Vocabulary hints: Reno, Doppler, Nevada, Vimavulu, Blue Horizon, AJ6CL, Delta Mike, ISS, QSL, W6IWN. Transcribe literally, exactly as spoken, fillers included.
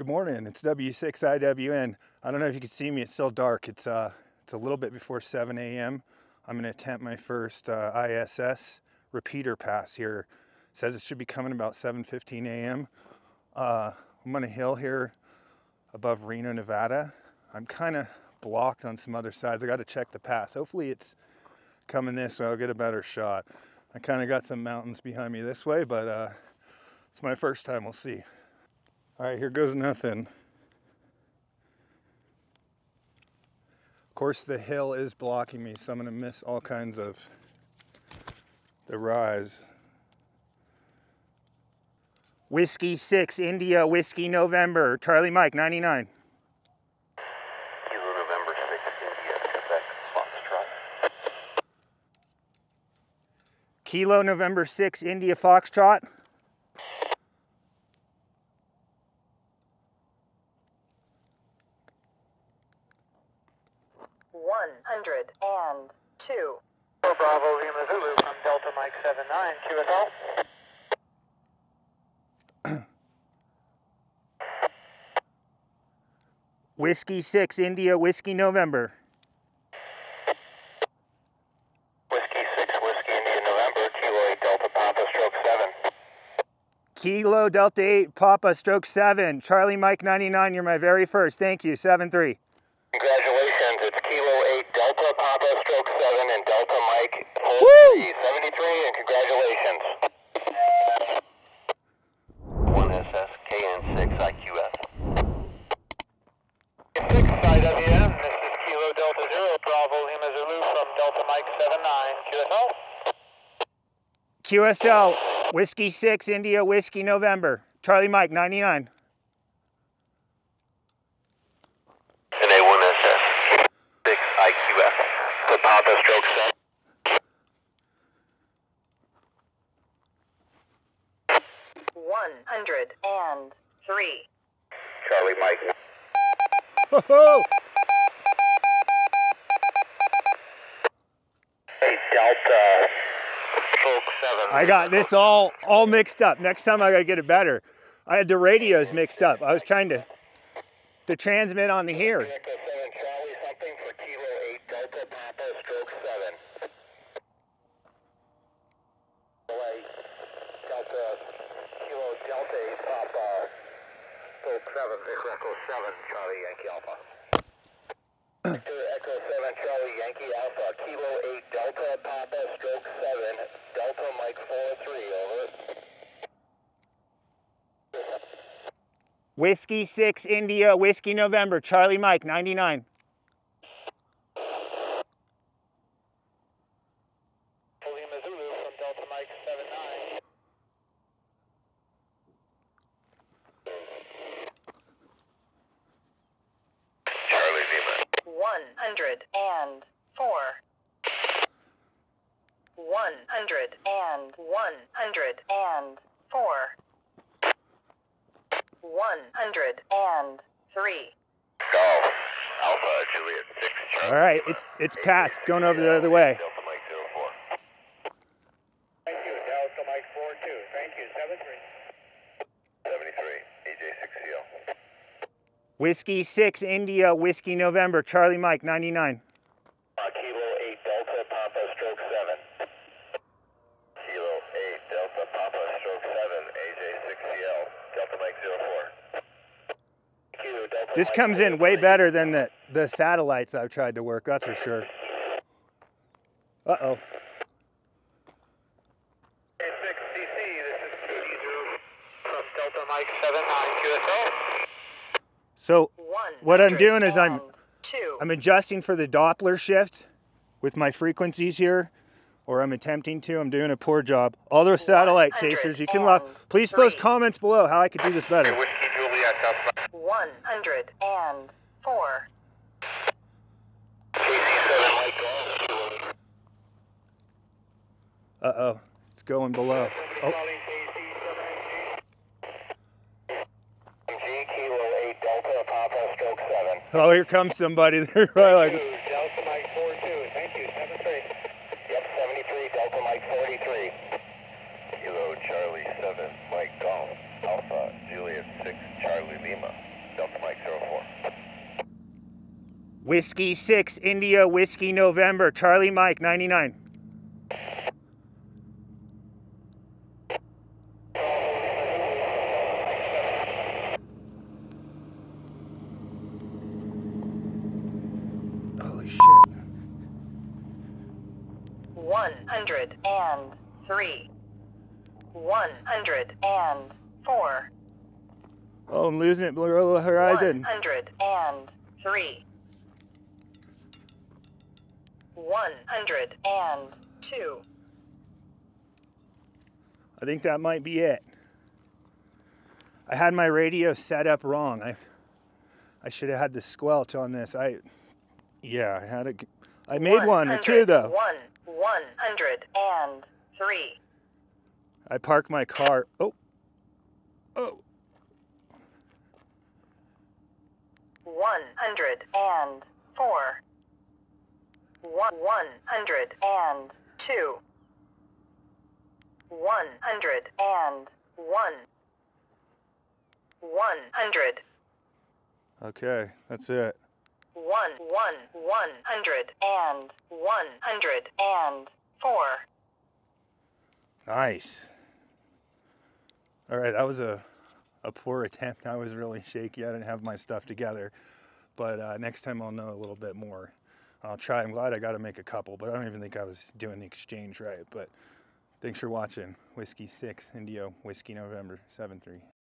Good morning, it's W six I W N. I don't know if you can see me, it's still dark. It's, uh, it's a little bit before seven A M I'm gonna attempt my first uh, I S S repeater pass here. It says it should be coming about seven fifteen A M Uh, I'm on a hill here above Reno, Nevada. I'm kinda blocked on some other sides. I gotta check the pass. Hopefully it's coming this way, I'll get a better shot. I kinda got some mountains behind me this way, but uh, it's my first time, we'll see. All right, here goes nothing. Of course, the hill is blocking me, so I'm gonna miss all kinds of the rise. Whiskey six, India, Whiskey November, Charlie Mike, ninety-nine. Kilo November six, India, Quebec, Foxtrot. Kilo November six, India, Foxtrot. one hundred and two. For Bravo, Vimavulu from Delta Mike seven nine, Q S L. Whiskey six, India, Whiskey November. Whiskey six, Whiskey India, November, Kilo eight, Delta Papa, stroke seven. Kilo Delta eight, Papa, stroke seven. Charlie Mike ninety-nine, you're my very first. Thank you, seven three. Congratulations, it's Kilo eight, Delta Papa, stroke seven, and Delta Mike, hold seventy-three, and congratulations. one S S, K N six I Q F. six I W M, this is Kilo Delta zero, Bravo Lima Zulu from Delta Mike seven nine, Q S L. Q S L, Whiskey six, India, Whiskey November, Charlie Mike, ninety-nine. one hundred and three. Charlie Mike. Ho ho! Hey, Delta Folk seven. I got this all all mixed up. Next time I gotta get it better. I had the radios mixed up. I was trying to to transmit on the here. seven, Echo seven, Charlie Yankee Alpha. Echo seven, Charlie Yankee Alpha, Kilo eight, Delta Papa, stroke seven, Delta Mike four three, over. Whiskey six, India, Whiskey November, Charlie Mike, ninety-nine. one hundred and four, one hundred and three. Golf, Alpha, Juliet six, Charlie. All right, it's it's passed, going over the other way. Delta Mike zero four. Thank you, Delta Mike four two. Thank you, seven three. seventy-three, A J six C L. Whiskey six, India, Whiskey November, Charlie Mike, ninety-nine. This comes in way better than the, the satellites I've tried to work, that's for sure. Uh-oh. A six C C, this is K D zero from Delta Mike seven nine Q S L. So what I'm doing is I'm, I'm adjusting for the Doppler shift with my frequencies here, or I'm attempting to. I'm doing a poor job. All those satellite chasers, you can love. Please post comments below how I could do this better. one hundred and four. Uh-oh, it's going below. Oh. Oh, here comes somebody. They're probably like... Delta Mike four two, thank you, seven three. Yep, seventy-three, Delta Mike forty-three. Kilo Charlie seven, Mike Golf, Alpha, Juliet six, Charlie Lima. Whiskey six, India, Whiskey November, Charlie Mike, ninety-nine. Holy shit. one hundred and three. one hundred and four. Oh, I'm losing it, Blue Horizon. one hundred and three. one hundred and two. I think that might be it. I had my radio set up wrong. I I should have had the squelch on this. I yeah, I had a I made one or two though. One, one hundred and three. I parked my car. Oh. Oh. one hundred and four. one hundred and two. one hundred and one. one hundred. Okay, that's it. one hundred and one hundred and four. Nice. All right, that was a a poor attempt. I was really shaky. I didn't have my stuff together, but uh, next time I'll know a little bit more. I'll try. I'm glad I got to make a couple, but I don't even think I was doing the exchange right. But thanks for watching. Whiskey six, Indio, Whiskey November, seven three.